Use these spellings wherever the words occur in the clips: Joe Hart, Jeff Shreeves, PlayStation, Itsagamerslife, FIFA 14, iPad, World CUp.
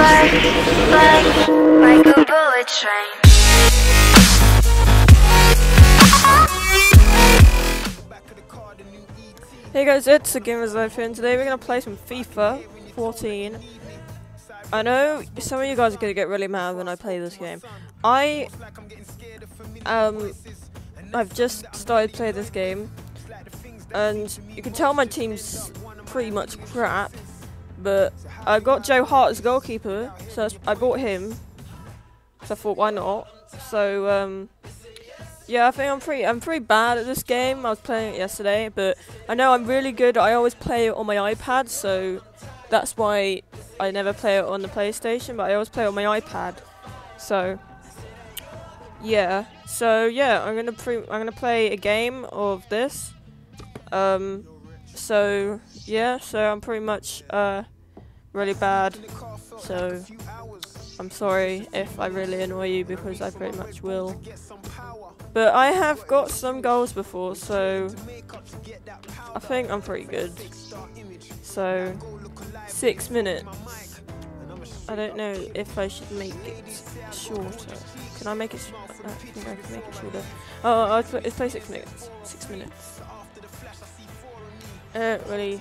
like a bullet train. Hey guys, it's Itsagamerslife here, and today we're gonna play some FIFA 14. I know some of you guys are gonna get really mad when I play this game. I've just started playing this game, and you can tell my team's pretty much crap. But I got Joe Hart as goalkeeper, so I bought him. So I thought, why not? So yeah, I think I'm pretty bad at this game. I was playing it yesterday, but I know I'm really good. I always play it on my iPad, so that's why I never play it on the PlayStation. But I always play it on my iPad. So yeah, I'm gonna play a game of this. So yeah, I'm pretty much really bad, so I'm sorry if I really annoy you, because I pretty much will. But I have got some goals before, so I think I'm pretty good. So 6 minutes. I don't know if I should make it shorter. Can I make it shorter? I think I can make it shorter. Oh, let's play 6 minutes. 6 minutes. Really. Really.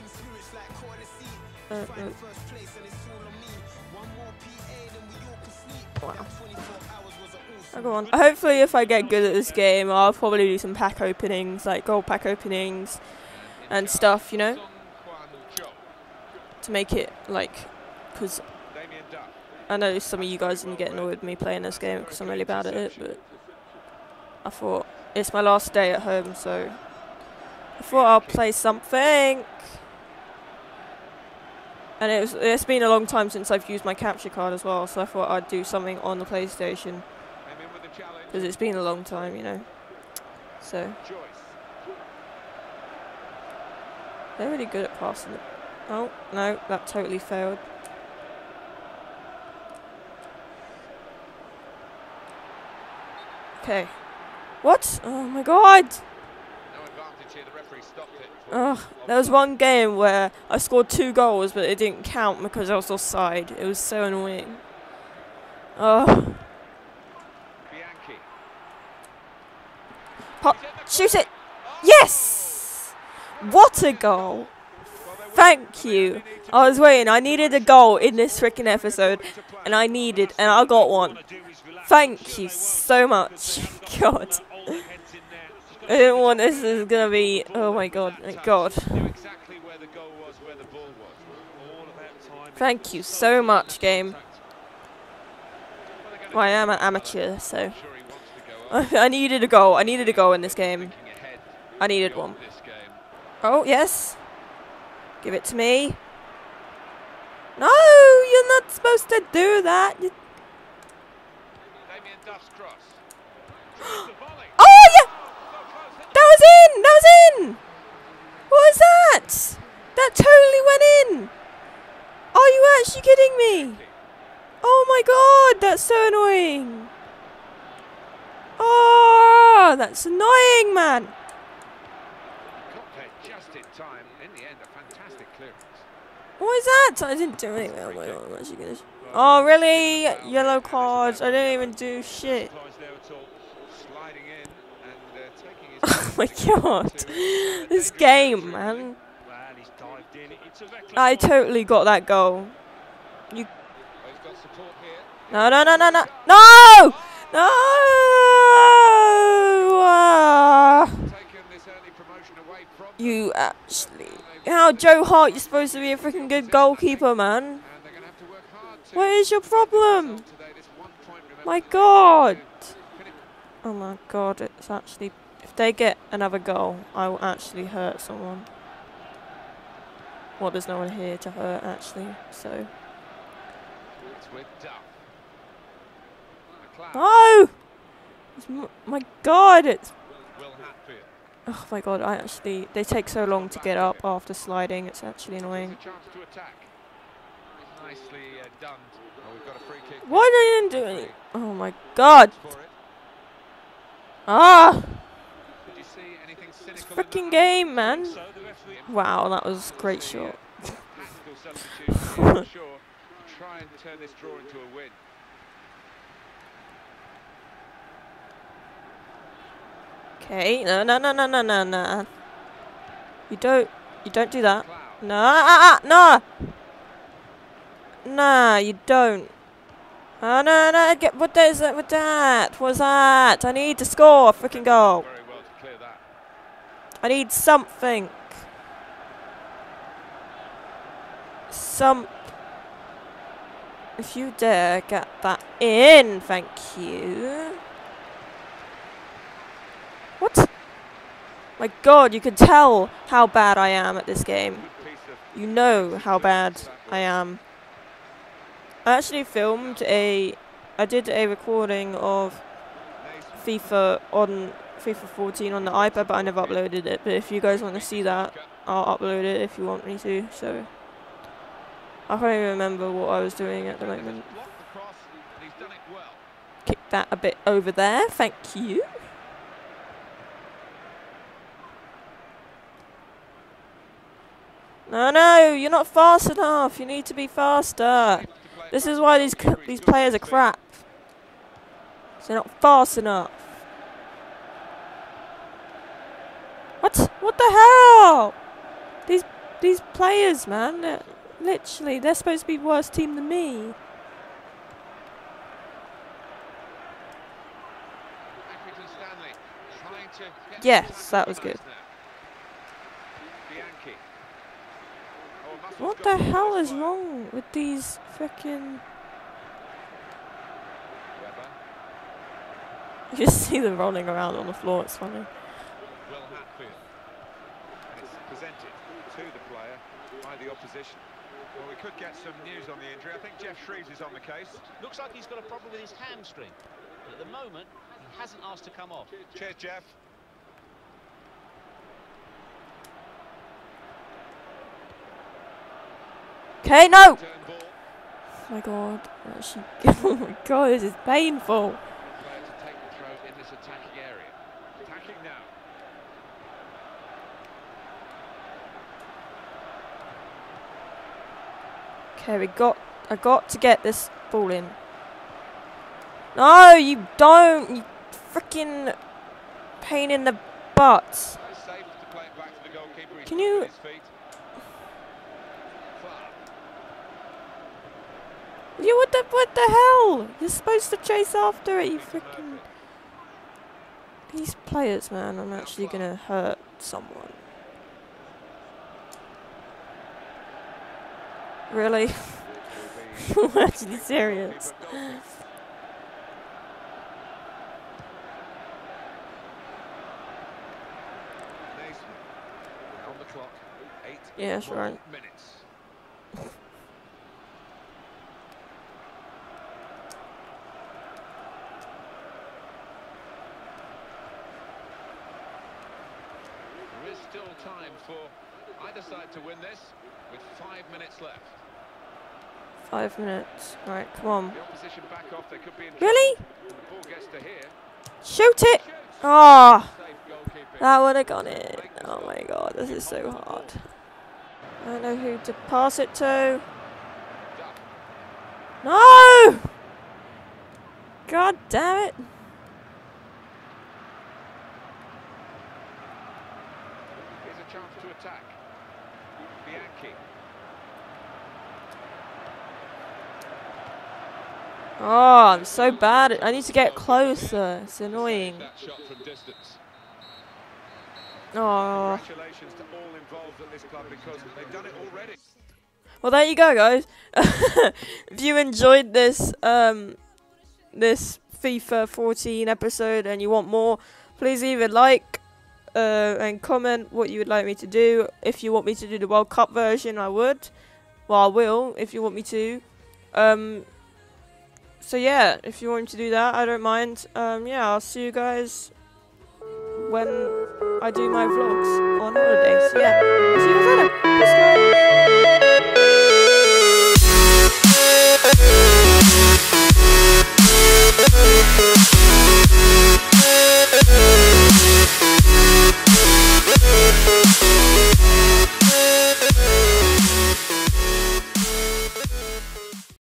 Wow. Oh, go on. Hopefully, if I get good at this game, I'll probably do some pack openings, like goal pack openings and stuff, you know? To make it like. Because I know some of you guys didn't get annoyed with me playing this game because I'm really bad at it, but I thought it's my last day at home, so. I thought I'll play something, and it's been a long time since I've used my capture card as well, so I thought I'd do something on the PlayStation, because it's been a long time, you know. So they're really good at passing it. Oh no, that totally failed. Okay, what? Oh my god! Oh, there was one game where I scored 2 goals, but it didn't count because I was offside. It was so annoying. Oh. Pop, shoot it! Yes! What a goal! Thank you. I was waiting. I needed a goal in this freaking episode, and I got one. Thank you so much. God. I didn't want this is gonna be. Oh my god! Thank God. Thank you so much, game. Well, I am an amateur, so I needed a goal. I needed a goal in this game. I needed one. Oh yes. Give it to me. No, you're not supposed to do that. Oh yeah. That was in! What was that? That totally went in! Are you actually kidding me? Oh my god, that's so annoying! Oh, that's annoying, man! What is that? I didn't do anything. Oh my god, I'm actually gonna. Oh, really? Yellow cards. I didn't even do shit. Oh my god, this game, man. I totally got that goal. You. No, no, no, no, no. No! No! You actually. How, Joe Hart, you're supposed to be a freaking good goalkeeper, man. What is your problem? My god. Oh my god, it's actually. If they get another goal, I will actually hurt someone. Well, there's no one here to hurt, actually, so. Oh! My god, it's. Oh my god, I actually. They take so long to get up after sliding, it's actually annoying. Why didn't I do it? Oh my god! Ah! It's a freaking game, man. Wow, that was a great shot. turn this draw into a win. Okay, no. You don't do that. No. Nah, you don't. Oh, no, get, what is that? What's that? I need to score a freaking goal. I need something. If you dare get that in, thank you. What? My God, you can tell how bad I am at this game. You know how bad I am. I actually filmed I did a recording of FIFA on FIFA 14 on the iPad, but I never uploaded it. But if you guys want to see that, I'll upload it if you want me to. So I can't even remember what I was doing at the moment. Kick that a bit over there, thank you. No, you're not fast enough. You need to be faster. This is why these players are crap. They're not fast enough. What? What the hell? These players, man. Literally, they're supposed to be worse team than me. Yes, that was good. What the hell is wrong with these frickin'... You just see them rolling around on the floor, it's funny. Well, we could get some news on the injury. I think Jeff Shreeves is on the case. Looks like he's got a problem with his hamstring. But at the moment, he hasn't asked to come off. Cheers, Jeff. Okay, no! Oh my God. Actually, oh my God, this is painful. Okay, I got to get this ball in. No, you don't, you freaking pain in the butt. Can you? Yeah, what the hell? You're supposed to chase after it, you freaking... These players, man, I'm actually gonna hurt someone. Really? I'm actually serious. Yeah, sure. Right. Still time for either side to win this with 5 minutes left. 5 minutes. Right, come on. Really? Shoot it! Ah! That would have gone in. Oh my God, this is so hard. I don't know who to pass it to. No! God damn it! Chance to attack. Bianchi. Oh, I'm so bad. I need to get closer. It's annoying. Oh. Well, there you go, guys. If you enjoyed this this FIFA 14 episode and you want more, please leave a like. And comment what you would like me to do. If you want me to do the World Cup version, I would. Well, I will if you want me to. So yeah, if you want me to do that, I don't mind. Yeah, I'll see you guys when I do my vlogs on holidays. So yeah, I'll see you guys later. Peace, guys.